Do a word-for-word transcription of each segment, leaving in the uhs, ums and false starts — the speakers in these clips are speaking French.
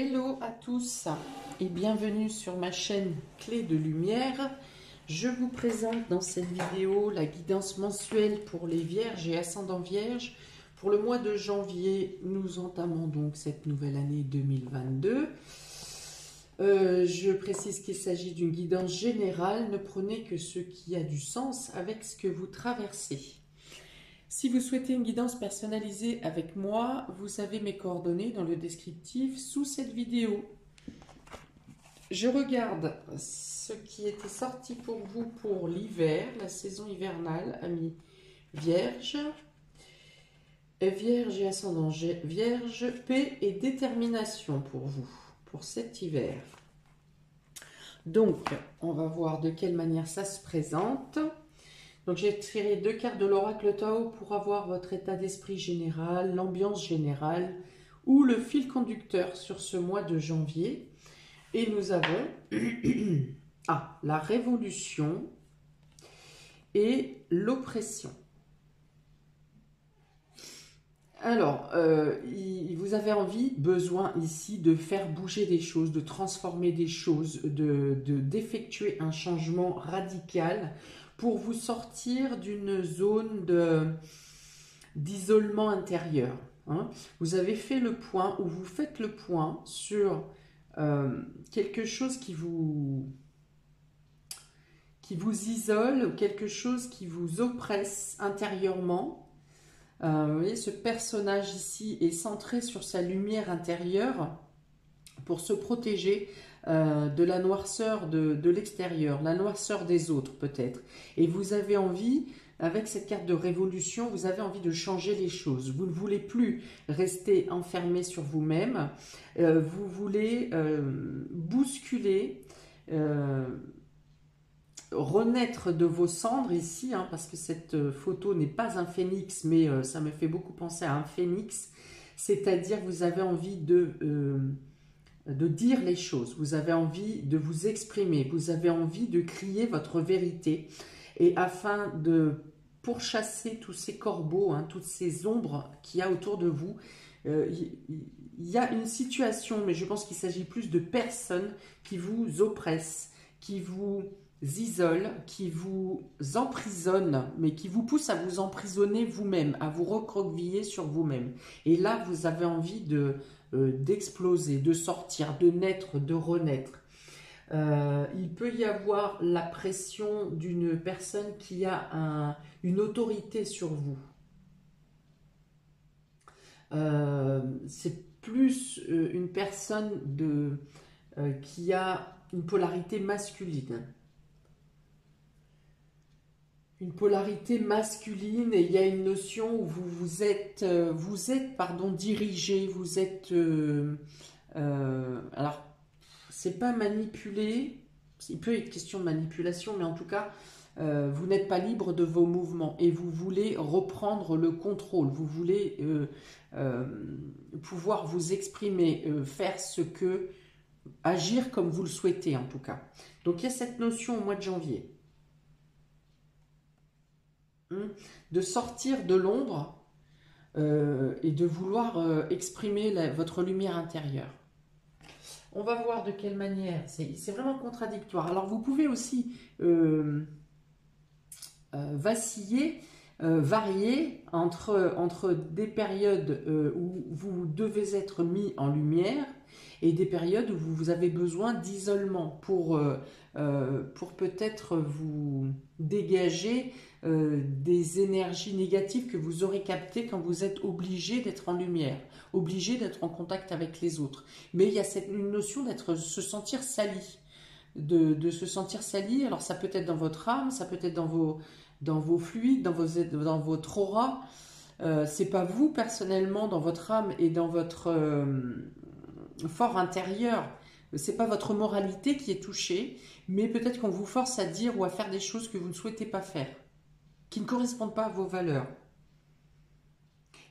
Hello à tous et bienvenue sur ma chaîne Clé de Lumière. Je vous présente dans cette vidéo la guidance mensuelle pour les Vierges et ascendants Vierges. Pour le mois de janvier, nous entamons donc cette nouvelle année deux mille vingt-deux. Euh, je précise qu'il s'agit d'une guidance générale. Ne prenez que ce qui a du sens avec ce que vous traversez. Si vous souhaitez une guidance personnalisée avec moi, vous avez mes coordonnées dans le descriptif sous cette vidéo. Je regarde ce qui était sorti pour vous pour l'hiver, la saison hivernale, amis Vierge. Vierge et ascendant Vierge, paix et détermination pour vous, pour cet hiver. Donc, on va voir de quelle manière ça se présente. Donc j'ai tiré deux cartes de l'oracle Tao pour avoir votre état d'esprit général, l'ambiance générale ou le fil conducteur sur ce mois de janvier. Et nous avons ah, la révolution et l'oppression. Alors, euh, vous avez envie, besoin ici de faire bouger des choses, de transformer des choses, de, de, d'effectuer un changement radical pour vous sortir d'une zone d'isolement intérieur. Hein. Vous avez fait le point, ou vous faites le point sur euh, quelque chose qui vous, qui vous isole, ou quelque chose qui vous oppresse intérieurement. Euh, vous voyez, ce personnage ici est centré sur sa lumière intérieure pour se protéger Euh, de la noirceur de, de l'extérieur, la noirceur des autres peut-être. Et vous avez envie, avec cette carte de révolution, vous avez envie de changer les choses. Vous ne voulez plus rester enfermé sur vous-même. Euh, vous voulez euh, bousculer, euh, renaître de vos cendres ici, hein, parce que cette photo n'est pas un phénix, mais euh, ça me fait beaucoup penser à un phénix. C'est-à-dire vous avez envie de... Euh, de dire les choses, vous avez envie de vous exprimer, vous avez envie de crier votre vérité, et afin de pourchasser tous ces corbeaux, hein, toutes ces ombres qu'il y a autour de vous, euh, il y a une situation, mais je pense qu'il s'agit plus de personnes qui vous oppressent, qui vous isolent, qui vous emprisonnent, mais qui vous poussent à vous emprisonner vous-même, à vous recroqueviller sur vous-même. Et là, vous avez envie de... Euh, d'exploser, de sortir, de naître, de renaître. Euh, il peut y avoir la pression d'une personne qui a un, une autorité sur vous. Euh, c'est plus euh, une personne de, euh, qui a une polarité masculine. Une polarité masculine, et il y a une notion où vous, vous êtes, vous êtes pardon, dirigé, vous êtes, euh, euh, alors, c'est pas manipulé, il peut être question de manipulation, mais en tout cas, euh, vous n'êtes pas libre de vos mouvements, et vous voulez reprendre le contrôle, vous voulez euh, euh, pouvoir vous exprimer, euh, faire ce que, agir comme vous le souhaitez en tout cas. Donc il y a cette notion au mois de janvier. De sortir de l'ombre euh, et de vouloir euh, exprimer la, votre lumière intérieure. On va voir de quelle manière, c'est vraiment contradictoire. Alors vous pouvez aussi euh, euh, vaciller, euh, varier entre, entre des périodes euh, où vous devez être mis en lumière et des périodes où vous avez besoin d'isolement pour, euh, euh, pour peut-être vous dégager euh, des énergies négatives que vous aurez captées quand vous êtes obligé d'être en lumière, obligé d'être en contact avec les autres. Mais il y a cette une notion d'être, se sentir sali, de, de se sentir sali. Alors ça peut être dans votre âme, ça peut être dans vos, dans vos fluides, dans, vos, dans votre aura. Euh, c'est pas vous personnellement, dans votre âme et dans votre... Euh, fort intérieur, c'est pas votre moralité qui est touchée, mais peut-être qu'on vous force à dire ou à faire des choses que vous ne souhaitez pas faire, qui ne correspondent pas à vos valeurs.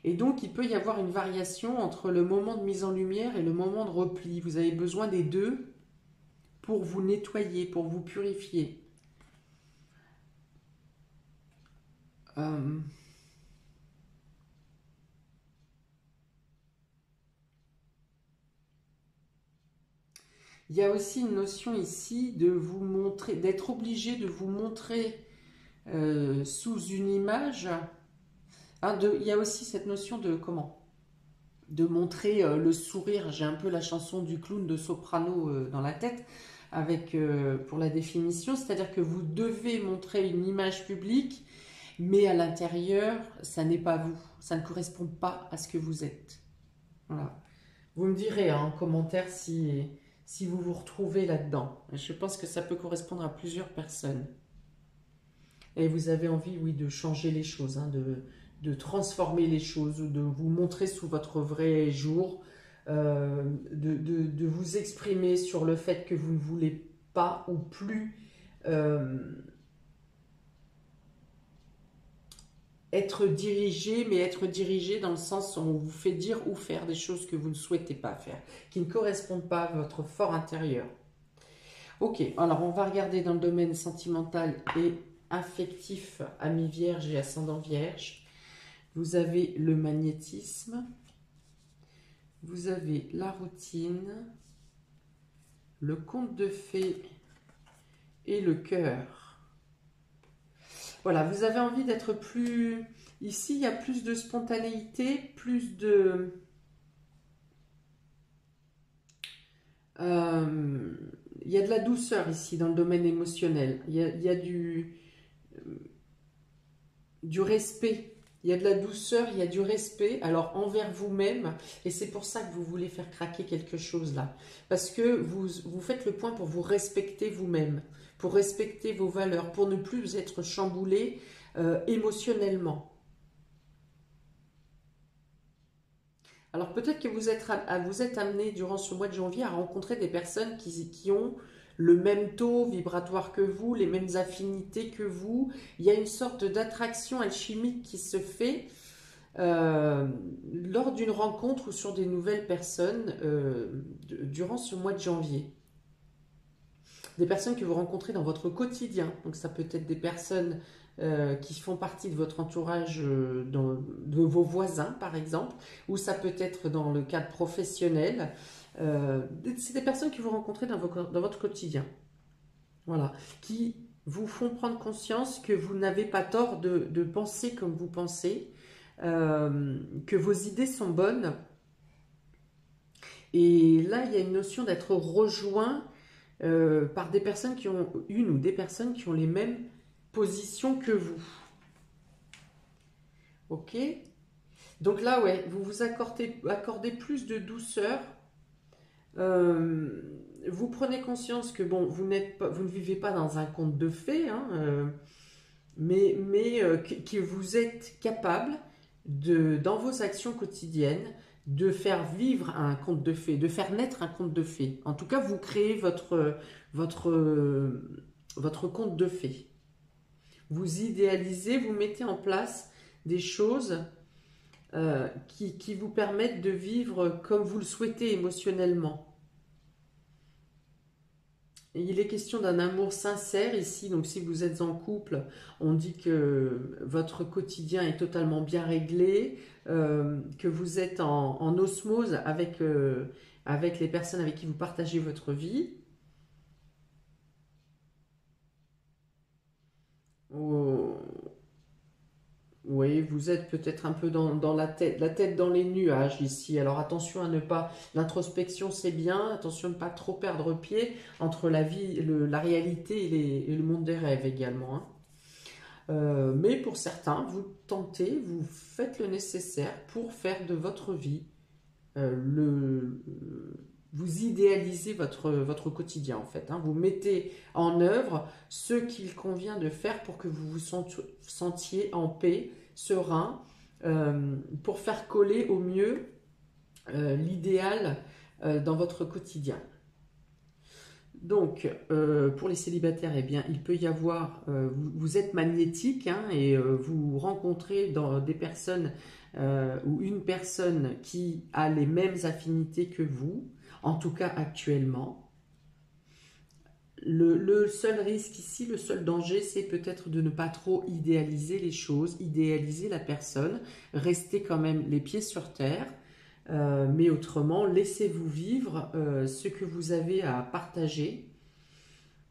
Et donc il peut y avoir une variation entre le moment de mise en lumière et le moment de repli. Vous avez besoin des deux pour vous nettoyer, pour vous purifier. Euh... Il y a aussi une notion ici de vous montrer, d'être obligé de vous montrer euh, sous une image. Hein, de, il y a aussi cette notion de comment de montrer euh, le sourire. J'ai un peu la chanson du clown de Soprano euh, dans la tête avec, euh, pour la définition. C'est-à-dire que vous devez montrer une image publique, mais à l'intérieur, ça n'est pas vous. Ça ne correspond pas à ce que vous êtes. Voilà. Vous me direz hein, en commentaire si, si vous vous retrouvez là-dedans. Je pense que ça peut correspondre à plusieurs personnes. Et vous avez envie, oui, de changer les choses, hein, de, de transformer les choses, de vous montrer sous votre vrai jour, euh, de, de, de vous exprimer sur le fait que vous ne voulez pas ou plus euh, être dirigé, mais être dirigé dans le sens où on vous fait dire ou faire des choses que vous ne souhaitez pas faire, qui ne correspondent pas à votre fort intérieur. Ok, alors on va regarder dans le domaine sentimental et affectif, ami vierge et ascendant vierge. Vous avez le magnétisme, vous avez la routine, le conte de fées et le cœur. Voilà, vous avez envie d'être plus... Ici, il y a plus de spontanéité, plus de... Euh, il y a de la douceur ici, dans le domaine émotionnel. Il y a, il y a du, euh, du respect. Il y a de la douceur, il y a du respect. Alors, envers vous-même. Et c'est pour ça que vous voulez faire craquer quelque chose, là. Parce que vous, vous faites le point pour vous respecter vous-même, pour respecter vos valeurs, pour ne plus être chamboulé euh, émotionnellement. Alors peut-être que vous êtes, à, vous êtes amené durant ce mois de janvier à rencontrer des personnes qui, qui ont le même taux vibratoire que vous, les mêmes affinités que vous. Il y a une sorte d'attraction alchimique qui se fait euh, lors d'une rencontre ou sur des nouvelles personnes euh, durant ce mois de janvier. Des personnes que vous rencontrez dans votre quotidien. Donc ça peut être des personnes euh, qui font partie de votre entourage, euh, dans, de vos voisins par exemple, ou ça peut être dans le cadre professionnel. Euh, C'est des personnes que vous rencontrez dans, vos, dans votre quotidien. Voilà. Qui vous font prendre conscience que vous n'avez pas tort de, de penser comme vous pensez, euh, que vos idées sont bonnes. Et là, il y a une notion d'être rejoint Euh, par des personnes qui ont une ou des personnes qui ont les mêmes positions que vous. Ok? Donc là, ouais, vous vous accordez, accordez plus de douceur. Euh, vous prenez conscience que, bon, vous, n'êtes pas, vous ne vivez pas dans un conte de fées, hein, euh, mais, mais euh, que, que vous êtes capable, de, dans vos actions quotidiennes, de faire vivre un conte de fées, de faire naître un conte de fées. En tout cas, vous créez votre, votre, votre conte de fées. Vous idéalisez, vous mettez en place des choses euh, qui, qui vous permettent de vivre comme vous le souhaitez émotionnellement. Et il est question d'un amour sincère ici. Donc, si vous êtes en couple, on dit que votre quotidien est totalement bien réglé, Euh, que vous êtes en, en osmose avec, euh, avec les personnes avec qui vous partagez votre vie. Oh. Oui, vous êtes peut-être un peu dans, dans la tête, la tête dans les nuages ici. Alors attention à ne pas... L'introspection, c'est bien. Attention à ne pas trop perdre pied entre la vie, le, la réalité et, les, et le monde des rêves également, hein. Euh, mais pour certains, vous tentez, vous faites le nécessaire pour faire de votre vie, euh, le, le, vous idéalisez votre, votre quotidien en fait, hein. Vous mettez en œuvre ce qu'il convient de faire pour que vous vous sent, sentiez en paix, serein, euh, pour faire coller au mieux euh, l'idéal euh, dans votre quotidien. Donc, euh, pour les célibataires, eh bien, il peut y avoir, euh, vous, vous êtes magnétique, hein, et euh, vous rencontrez dans des personnes euh, ou une personne qui a les mêmes affinités que vous, en tout cas actuellement. Le, le seul risque ici, le seul danger, c'est peut-être de ne pas trop idéaliser les choses, idéaliser la personne, rester quand même les pieds sur terre, Euh, mais autrement, laissez-vous vivre euh, ce que vous avez à partager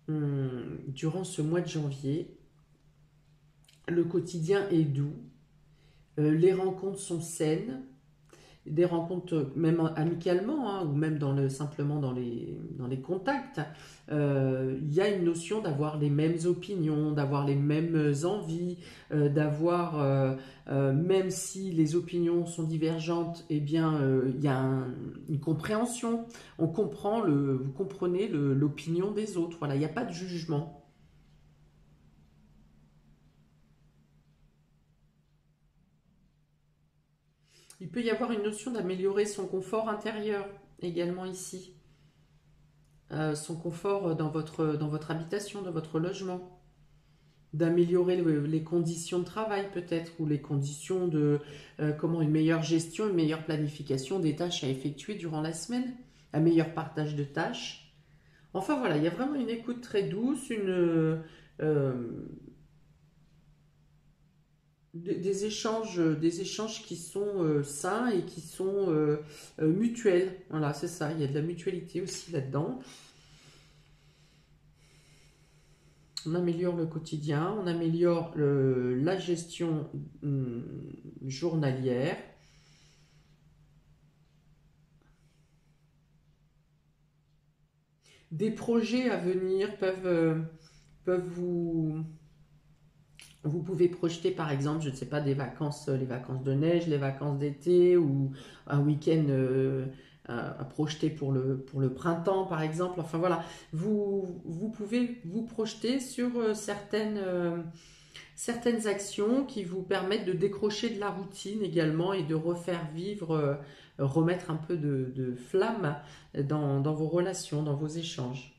hum, durant ce mois de janvier. Le quotidien est doux, euh, les rencontres sont saines, des rencontres même amicalement hein, ou même dans le, simplement dans les, dans les contacts. Euh, y a une notion d'avoir les mêmes opinions, d'avoir les mêmes envies, euh, d'avoir, euh, euh, même si les opinions sont divergentes, eh bien, euh, y a un, une compréhension. On comprend le, vous comprenez l'opinion des autres. Voilà, il n'y a pas de jugement. Il peut y avoir une notion d'améliorer son confort intérieur, également ici. Euh, son confort dans votre, dans votre habitation, dans votre logement. D'améliorer le, les conditions de travail peut-être, ou les conditions de, euh, comment, une meilleure gestion, une meilleure planification des tâches à effectuer durant la semaine. Un meilleur partage de tâches. Enfin voilà, il y a vraiment une écoute très douce, une... Euh, Des échanges, des échanges qui sont euh, sains et qui sont euh, euh, mutuels. Voilà, c'est ça. Il y a de la mutualité aussi là-dedans. On améliore le quotidien, on améliore le, la gestion euh, journalière. Des projets à venir peuvent, euh, peuvent vous... Vous pouvez projeter par exemple, je ne sais pas, des vacances, les vacances de neige, les vacances d'été ou un week-end euh, à projeter pour le, pour le printemps par exemple. Enfin voilà, vous, vous pouvez vous projeter sur certaines, euh, certaines actions qui vous permettent de décrocher de la routine également et de refaire vivre, euh, remettre un peu de, de flamme dans, dans vos relations, dans vos échanges.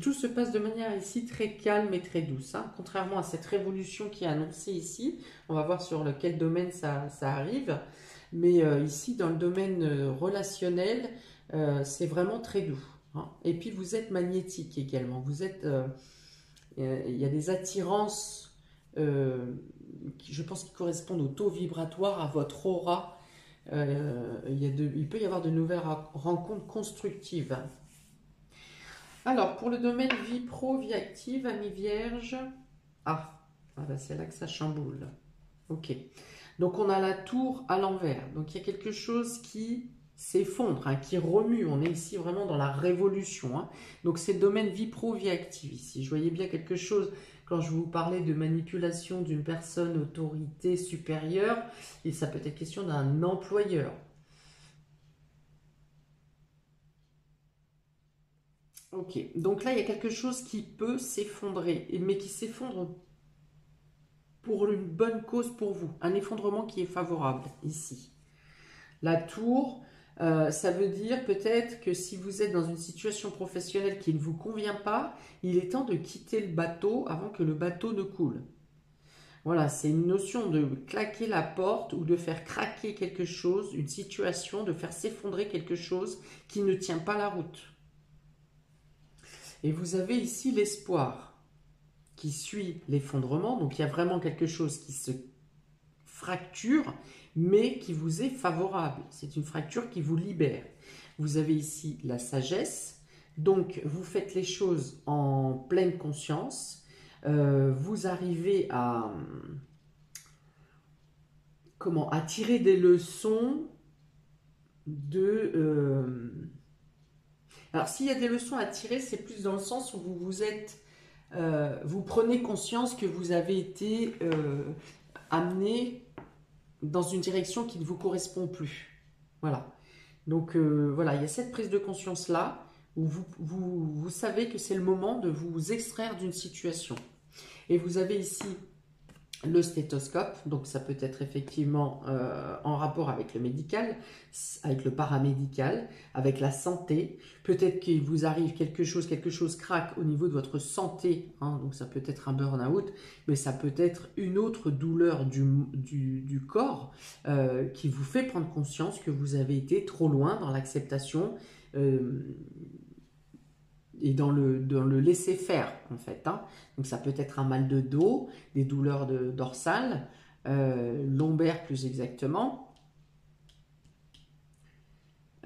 Tout se passe de manière ici très calme et très douce. Hein. Contrairement à cette révolution qui est annoncée ici, on va voir sur quel domaine ça, ça arrive. Mais euh, ici, dans le domaine relationnel, euh, c'est vraiment très doux. Hein. Et puis, vous êtes magnétique également. Vous êtes, euh, il y a des attirances, euh, qui, je pense, qui correspondent au taux vibratoire, à votre aura. Euh, il y a de, il peut y avoir de nouvelles rencontres constructives. Alors, pour le domaine vie pro, vie active, ami vierge, ah, ah ben c'est là que ça chamboule. Ok, donc on a la tour à l'envers. Donc, il y a quelque chose qui s'effondre, hein, qui remue. On est ici vraiment dans la révolution. Hein. Donc, c'est le domaine vie pro, vie active ici. Je voyais bien quelque chose, quand je vous parlais de manipulation d'une personne, autorité supérieure, et ça peut être question d'un employeur. Ok, donc là, il y a quelque chose qui peut s'effondrer, mais qui s'effondre pour une bonne cause pour vous. Un effondrement qui est favorable, ici. La tour, euh, ça veut dire peut-être que si vous êtes dans une situation professionnelle qui ne vous convient pas, il est temps de quitter le bateau avant que le bateau ne coule. Voilà, c'est une notion de claquer la porte ou de faire craquer quelque chose, une situation, de faire s'effondrer quelque chose qui ne tient pas la route. Et vous avez ici l'espoir qui suit l'effondrement. Donc, il y a vraiment quelque chose qui se fracture, mais qui vous est favorable. C'est une fracture qui vous libère. Vous avez ici la sagesse. Donc, vous faites les choses en pleine conscience. Euh, vous arrivez à, comment, à tirer des leçons de... Euh, Alors, s'il y a des leçons à tirer, c'est plus dans le sens où vous vous êtes, euh, vous prenez conscience que vous avez été euh, amené dans une direction qui ne vous correspond plus. Voilà. Donc, euh, voilà, il y a cette prise de conscience-là où vous, vous, vous savez que c'est le moment de vous extraire d'une situation. Et vous avez ici le stéthoscope, donc ça peut être effectivement euh, en rapport avec le médical, avec le paramédical, avec la santé. Peut-être qu'il vous arrive quelque chose, quelque chose craque au niveau de votre santé, hein, donc ça peut être un burn-out, mais ça peut être une autre douleur du, du, du corps euh, qui vous fait prendre conscience que vous avez été trop loin dans l'acceptation euh, et dans le, dans le laisser faire, en fait. Hein. Donc, ça peut être un mal de dos, des douleurs de, dorsales, euh, lombaires plus exactement.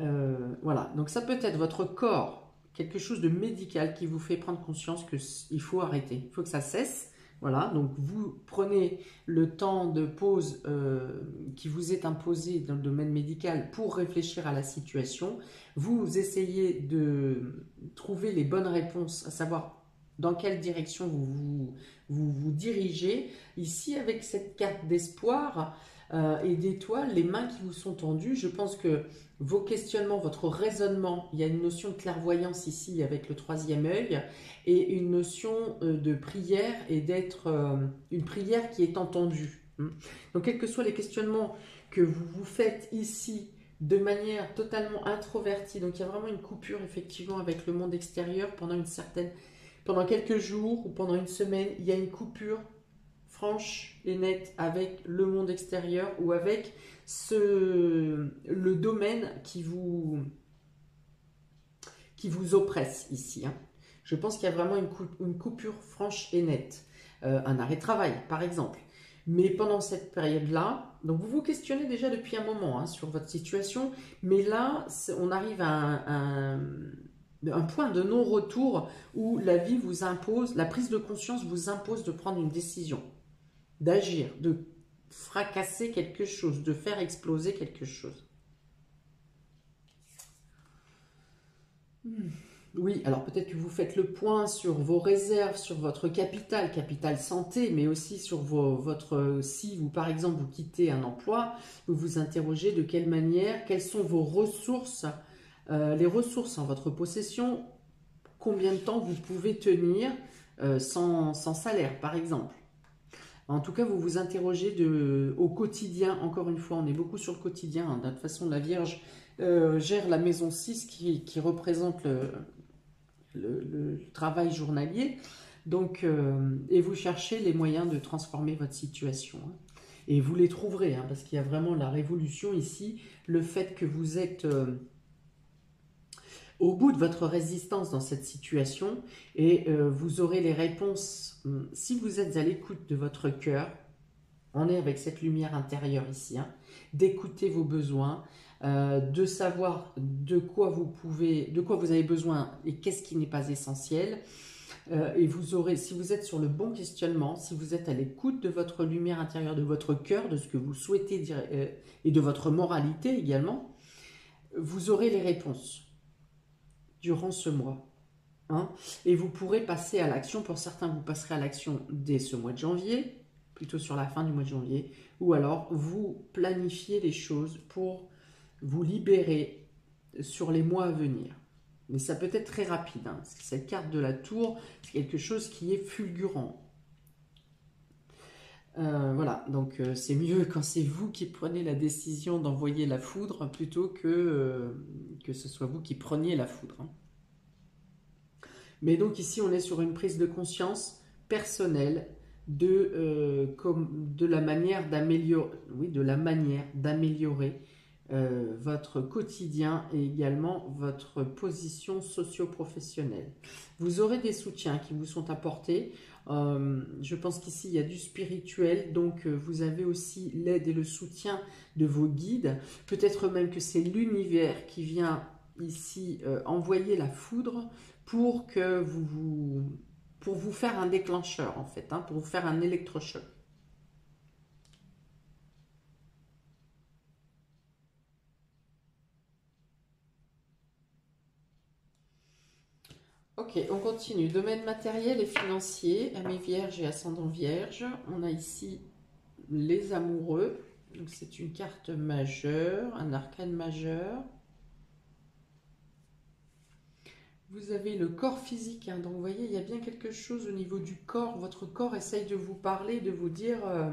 Euh, voilà, donc ça peut être votre corps, quelque chose de médical qui vous fait prendre conscience qu'il faut arrêter, il faut que ça cesse. Voilà, donc vous prenez le temps de pause euh, qui vous est imposé dans le domaine médical pour réfléchir à la situation. Vous essayez de trouver les bonnes réponses, à savoir dans quelle direction vous vous, vous, vous dirigez. Ici, avec cette carte d'espoir euh, et d'étoiles, les mains qui vous sont tendues, je pense que vos questionnements, votre raisonnement, il y a une notion de clairvoyance ici avec le troisième œil et une notion de prière et d'être euh, une prière qui est entendue. Donc, quels que soient les questionnements que vous vous faites ici, de manière totalement introvertie, donc il y a vraiment une coupure effectivement avec le monde extérieur pendant une certaine... Pendant quelques jours ou pendant une semaine, il y a une coupure franche et nette avec le monde extérieur ou avec ce, le domaine qui vous, qui vous oppresse ici. Hein. Je pense qu'il y a vraiment une, coup, une coupure franche et nette. Euh, un arrêt de travail, par exemple. Mais pendant cette période-là, donc vous vous questionnez déjà depuis un moment hein, sur votre situation, mais là, on arrive à un... un un point de non-retour où la vie vous impose, la prise de conscience vous impose de prendre une décision, d'agir, de fracasser quelque chose, de faire exploser quelque chose. Oui, alors peut-être que vous faites le point sur vos réserves, sur votre capital, capital santé, mais aussi sur vos, votre... Si vous, par exemple, vous quittez un emploi, vous vous interrogez de quelle manière, quelles sont vos ressources, Euh, les ressources en votre possession, combien de temps vous pouvez tenir euh, sans, sans salaire, par exemple. En tout cas, vous vous interrogez de, au quotidien, encore une fois, on est beaucoup sur le quotidien. Hein, de toute façon, la Vierge euh, gère la maison six qui, qui représente le, le, le travail journalier. Donc, euh, et vous cherchez les moyens de transformer votre situation. Hein. Et vous les trouverez, hein, parce qu'il y a vraiment la révolution ici, le fait que vous êtes... Euh, au bout de votre résistance dans cette situation et euh, vous aurez les réponses. Si vous êtes à l'écoute de votre cœur, on est avec cette lumière intérieure ici, hein, d'écouter vos besoins, euh, de savoir de quoi vous pouvez, de quoi vous avez besoin et qu'est-ce qui n'est pas essentiel. Euh, et vous aurez, si vous êtes sur le bon questionnement, si vous êtes à l'écoute de votre lumière intérieure, de votre cœur, de ce que vous souhaitez dire euh, et de votre moralité également, vous aurez les réponses durant ce mois, hein, et vous pourrez passer à l'action. Pour certains, vous passerez à l'action dès ce mois de janvier, plutôt sur la fin du mois de janvier, ou alors vous planifiez les choses pour vous libérer sur les mois à venir. Mais ça peut être très rapide, hein, parce que cette carte de la tour, c'est quelque chose qui est fulgurant. Euh, voilà, donc euh, c'est mieux quand c'est vous qui prenez la décision d'envoyer la foudre plutôt que, euh, que ce soit vous qui preniez la foudre. Hein. Mais donc ici, on est sur une prise de conscience personnelle de, euh, comme, de la manière d'améliorer, oui, de la manière d'améliorer euh, votre quotidien et également votre position socio-professionnelle. Vous aurez des soutiens qui vous sont apportés. Euh, je pense qu'ici il y a du spirituel, donc euh, vous avez aussi l'aide et le soutien de vos guides. Peut-être même que c'est l'univers qui vient ici euh, envoyer la foudre pour que vous, vous pour vous faire un déclencheur en fait, hein, pour vous faire un électrochoc. Ok, on continue. Domaine matériel et financier, amis vierges et ascendant vierge. On a ici les amoureux. Donc c'est une carte majeure, un arcane majeur. Vous avez le corps physique. Hein, donc vous voyez, il y a bien quelque chose au niveau du corps. Votre corps essaye de vous parler, de vous dire... Euh,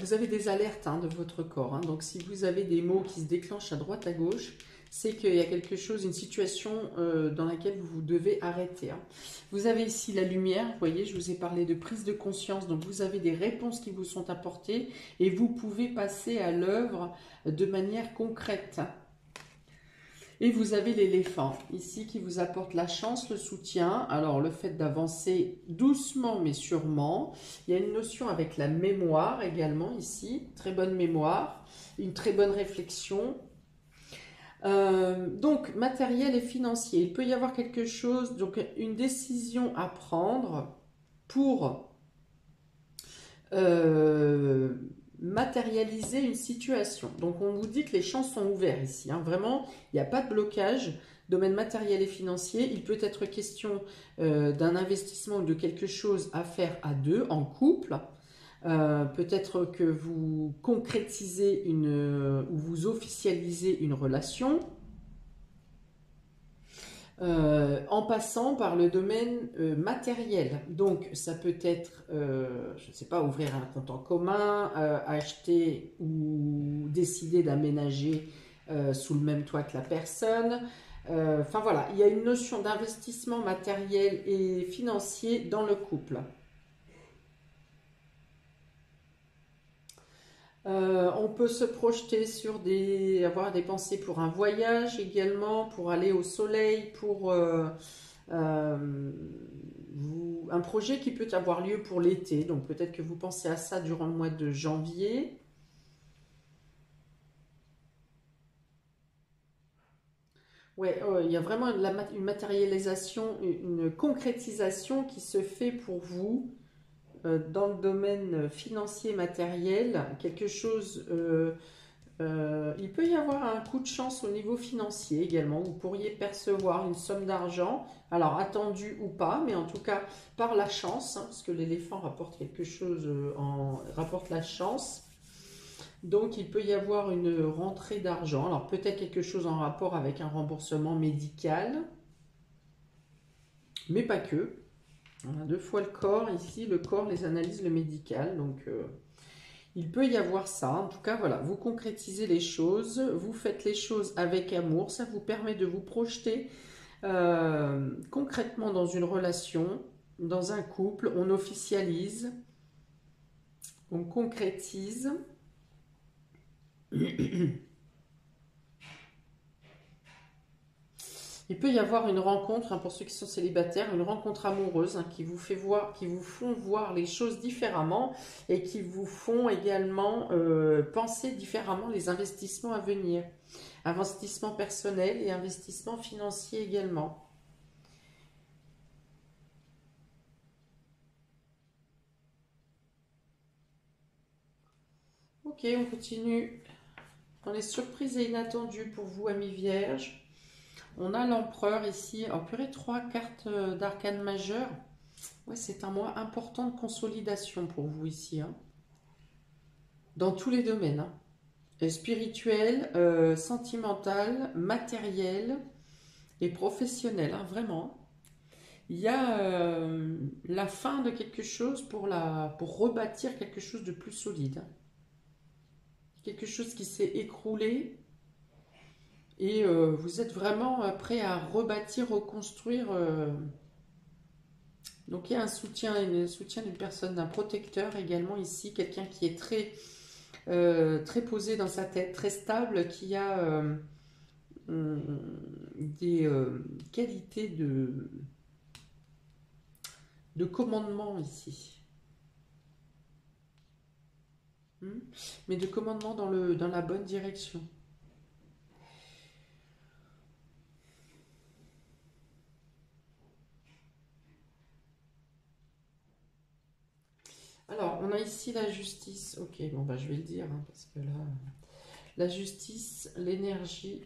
vous avez des alertes hein, de votre corps, hein. Donc si vous avez des mots qui se déclenchent à droite, à gauche, c'est qu'il y a quelque chose, une situation euh, dans laquelle vous vous devez arrêter. Hein. Vous avez ici la lumière, vous voyez, je vous ai parlé de prise de conscience, donc vous avez des réponses qui vous sont apportées et vous pouvez passer à l'œuvre de manière concrète. Et vous avez l'éléphant, ici, qui vous apporte la chance, le soutien. Alors, le fait d'avancer doucement, mais sûrement. Il y a une notion avec la mémoire également, ici. Très bonne mémoire, une très bonne réflexion. Euh, donc, matériel et financier. Il peut y avoir quelque chose, donc une décision à prendre pour euh, matérialiser une situation. Donc, on vous dit que les champs sont ouverts ici. Hein. Vraiment, il n'y a pas de blocage. Domaine matériel et financier, il peut être question euh, d'un investissement ou de quelque chose à faire à deux, en couple. Euh, peut-être que vous concrétisez une, euh, ou vous officialisez une relation euh, en passant par le domaine euh, matériel. Donc, ça peut être, euh, je ne sais pas, ouvrir un compte en commun, euh, acheter ou décider d'aménager euh, sous le même toit que la personne. Enfin, euh, voilà, il y a une notion d'investissement matériel et financier dans le couple. Euh, on peut se projeter sur des, avoir des pensées pour un voyage également, pour aller au soleil, pour euh, euh, vous, un projet qui peut avoir lieu pour l'été. Donc peut-être que vous pensez à ça durant le mois de janvier. Ouais, euh, il y a vraiment de la, une matérialisation, une concrétisation qui se fait pour vous. Dans le domaine financier matériel, quelque chose, euh, euh, il peut y avoir un coup de chance au niveau financier également. Vous pourriez percevoir une somme d'argent, alors attendue ou pas, mais en tout cas par la chance, hein, parce que l'éléphant rapporte quelque chose, en, rapporte la chance. Donc il peut y avoir une rentrée d'argent. Alors peut-être quelque chose en rapport avec un remboursement médical, mais pas que. On a deux fois le corps, ici, le corps, les analyses, le médical, donc euh, il peut y avoir ça. En tout cas, voilà, vous concrétisez les choses, vous faites les choses avec amour, ça vous permet de vous projeter euh, concrètement dans une relation, dans un couple, on officialise, on concrétise. Il peut y avoir une rencontre, hein, pour ceux qui sont célibataires, une rencontre amoureuse hein, qui vous fait voir, qui vous font voir les choses différemment et qui vous font également euh, penser différemment les investissements à venir. Investissements personnels et investissements financiers également. Ok, on continue. On est surprise et inattendue pour vous, amis vierges. On a l'empereur ici, en purée, trois cartes d'arcane majeur. Ouais, c'est un mois important de consolidation pour vous ici. Hein. Dans tous les domaines. Hein. Spirituel, euh, sentimental, matériel et professionnel. Hein, vraiment. Il y a euh, la fin de quelque chose pour, la, pour rebâtir quelque chose de plus solide. Quelque chose qui s'est écroulé. Et euh, vous êtes vraiment prêt à rebâtir, reconstruire. Euh... Donc il y a un soutien, un soutien d'une personne, d'un protecteur également ici, quelqu'un qui est très, euh, très posé dans sa tête, très stable, qui a euh, des euh, qualités de, de commandement ici. Hmm? Mais de commandement dans, le, dans la bonne direction. Alors, on a ici la justice. Ok, bon, bah, je vais le dire, hein, parce que là, la justice, l'énergie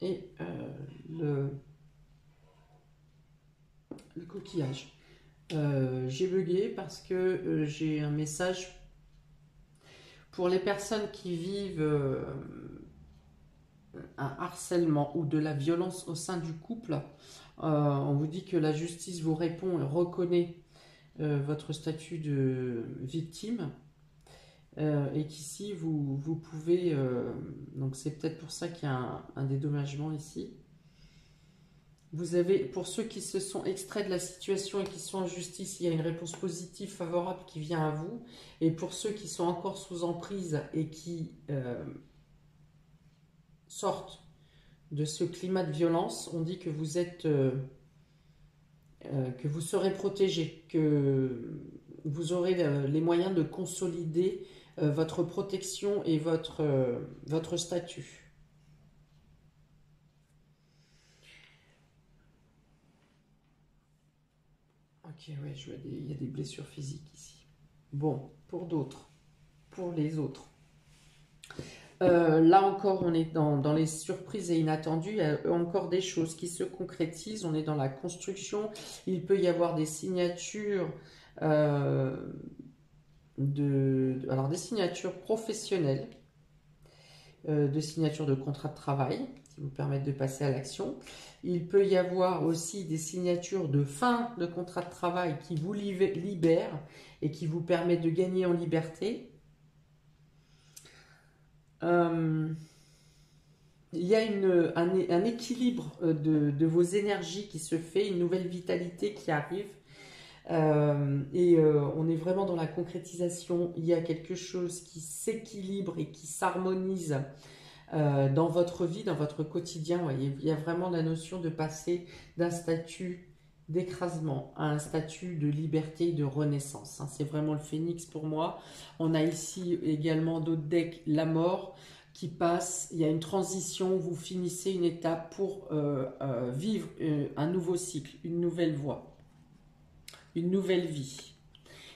et euh, le, le coquillage. Euh, j'ai bugué parce que euh, j'ai un message pour les personnes qui vivent euh, un harcèlement ou de la violence au sein du couple. Euh, on vous dit que la justice vous répond et reconnaît Euh, votre statut de victime euh, et qu'ici vous, vous pouvez euh, donc c'est peut-être pour ça qu'il y a un, un dédommagement ici. Vous avez, pour ceux qui se sont extraits de la situation et qui sont en justice, il y a une réponse positive favorable qui vient à vous, et pour ceux qui sont encore sous emprise et qui euh, sortent de ce climat de violence, on dit que vous êtes, euh, euh, que vous serez protégé, que vous aurez euh, les moyens de consolider euh, votre protection et votre, euh, votre statut. Ok, ouais, je vois des, il y a des blessures physiques ici. Bon, pour d'autres, pour les autres. Euh, là encore, on est dans, dans les surprises et inattendues. Il y a encore des choses qui se concrétisent. On est dans la construction. Il peut y avoir des signatures, euh, de, alors des signatures professionnelles, euh, de signatures de contrat de travail qui vous permettent de passer à l'action. Il peut y avoir aussi des signatures de fin de contrat de travail qui vous libèrent et qui vous permettent de gagner en liberté. Euh, il y a une, un, un équilibre de, de vos énergies qui se fait, une nouvelle vitalité qui arrive, euh, et euh, on est vraiment dans la concrétisation. Il y a quelque chose qui s'équilibre et qui s'harmonise euh, dans votre vie, dans votre quotidien. Ouais. Il y a vraiment la notion de passer d'un statut d'écrasement à un statut de liberté, de renaissance. C'est vraiment le phénix pour moi. On a ici également d'autres decks, la mort qui passe. Il y a une transition, vous finissez une étape pour euh, euh, vivre euh, un nouveau cycle, une nouvelle voie, une nouvelle vie.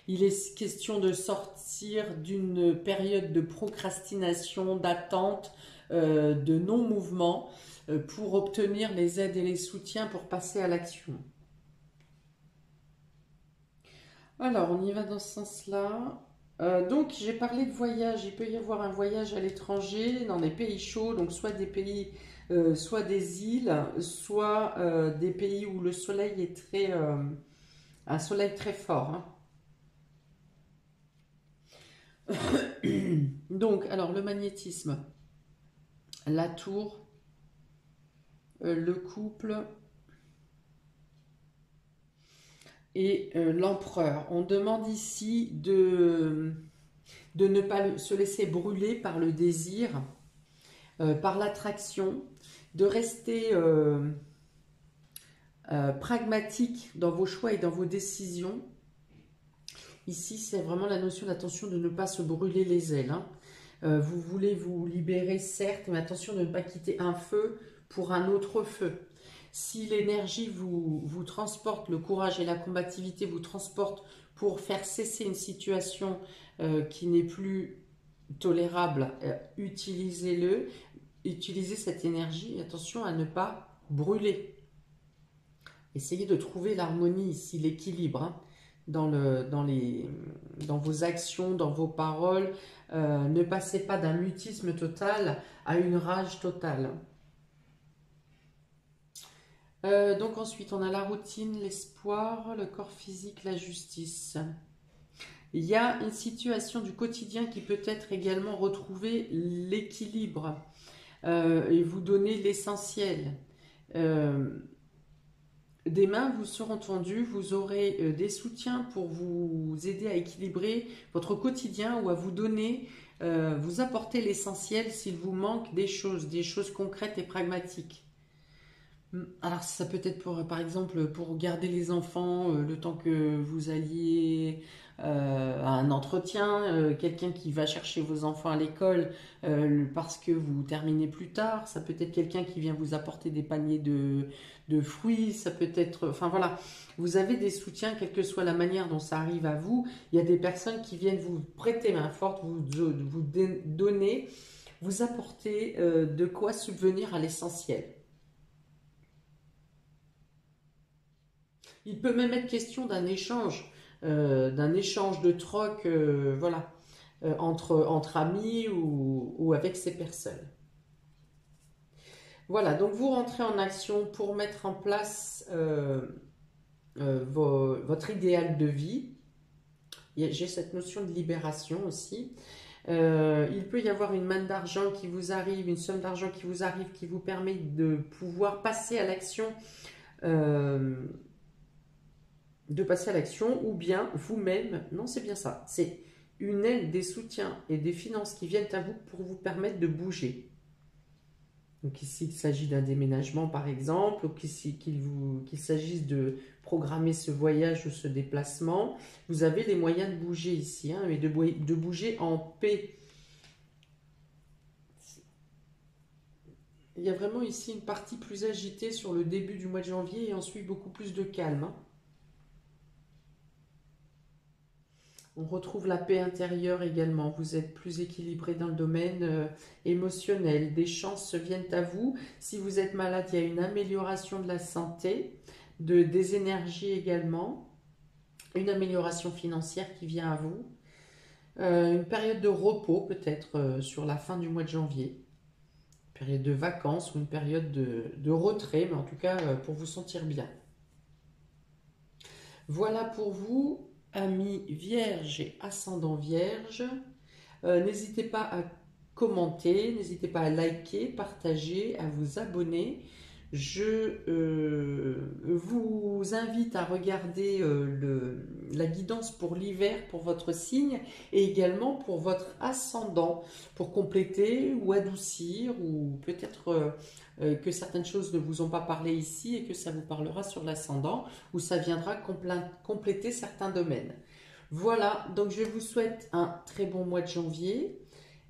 Il est question de sortir d'une période de procrastination, d'attente, euh, de non-mouvement euh, pour obtenir les aides et les soutiens pour passer à l'action. Alors, on y va dans ce sens-là. Euh, donc, j'ai parlé de voyage. Il peut y avoir un voyage à l'étranger, dans des pays chauds, donc soit des pays, euh, soit des îles, soit euh, des pays où le soleil est très, euh, un soleil très fort. Hein. Donc, alors, le magnétisme, la tour, euh, le couple... et euh, l'empereur. On demande ici de, de ne pas se laisser brûler par le désir, euh, par l'attraction, de rester euh, euh, pragmatique dans vos choix et dans vos décisions. Ici, c'est vraiment la notion d'attention de ne pas se brûler les ailes. Hein. Euh, vous voulez vous libérer, certes, mais attention de ne pas quitter un feu pour un autre feu. Si l'énergie vous, vous transporte, le courage et la combativité vous transportent pour faire cesser une situation euh, qui n'est plus tolérable, euh, utilisez-le, utilisez cette énergie, attention à ne pas brûler. Essayez de trouver l'harmonie ici, l'équilibre hein, dans, le, dans, les, dans vos actions, dans vos paroles. Euh, ne passez pas d'un mutisme total à une rage totale. Euh, donc ensuite, on a la routine, l'espoir, le corps physique, la justice. Il y a une situation du quotidien qui peut être également retrouver l'équilibre euh, et vous donner l'essentiel. Euh, des mains vous seront tendues, vous aurez euh, des soutiens pour vous aider à équilibrer votre quotidien ou à vous donner, euh, vous apporter l'essentiel s'il vous manque des choses, des choses concrètes et pragmatiques. Alors ça peut être pour, par exemple pour garder les enfants euh, le temps que vous alliez euh, à un entretien, euh, quelqu'un qui va chercher vos enfants à l'école euh, parce que vous terminez plus tard, ça peut être quelqu'un qui vient vous apporter des paniers de, de fruits, ça peut être... Enfin voilà, vous avez des soutiens, quelle que soit la manière dont ça arrive à vous, il y a des personnes qui viennent vous prêter main forte, vous, vous donner, vous apporter euh, de quoi subvenir à l'essentiel. Il peut même être question d'un échange, euh, d'un échange de troc, euh, voilà, euh, entre, entre amis ou, ou avec ces personnes. Voilà, donc vous rentrez en action pour mettre en place euh, euh, vos, votre idéal de vie. J'ai cette notion de libération aussi. Euh, il peut y avoir une manne d'argent qui vous arrive, une somme d'argent qui vous arrive, qui vous permet de pouvoir passer à l'action, euh, de passer à l'action, ou bien vous-même, non c'est bien ça, c'est une aide, des soutiens et des finances qui viennent à vous pour vous permettre de bouger. Donc ici, il s'agit d'un déménagement par exemple, ou qu'il qu'il vous, qu'il s'agisse de programmer ce voyage ou ce déplacement. Vous avez les moyens de bouger ici, hein, mais de, de bouger en paix. Il y a vraiment ici une partie plus agitée sur le début du mois de janvier et ensuite beaucoup plus de calme. On retrouve la paix intérieure également. Vous êtes plus équilibré dans le domaine euh, émotionnel. Des chances viennent à vous. Si vous êtes malade, il y a une amélioration de la santé, de, des énergies également. Une amélioration financière qui vient à vous. Euh, une période de repos peut-être euh, sur la fin du mois de janvier. Période de vacances ou une période de, de retrait, mais en tout cas euh, pour vous sentir bien. Voilà pour vous, amis Vierge et ascendant Vierge. Euh, n'hésitez pas à commenter, n'hésitez pas à liker, partager, à vous abonner. Je euh, vous invite à regarder euh, le, la guidance pour l'hiver, pour votre signe, et également pour votre ascendant, pour compléter ou adoucir, ou peut-être euh, que certaines choses ne vous ont pas parlé ici, et que ça vous parlera sur l'ascendant, ou ça viendra compléter certains domaines. Voilà, donc je vous souhaite un très bon mois de janvier,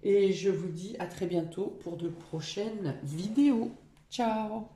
et je vous dis à très bientôt pour de prochaines vidéos. Ciao.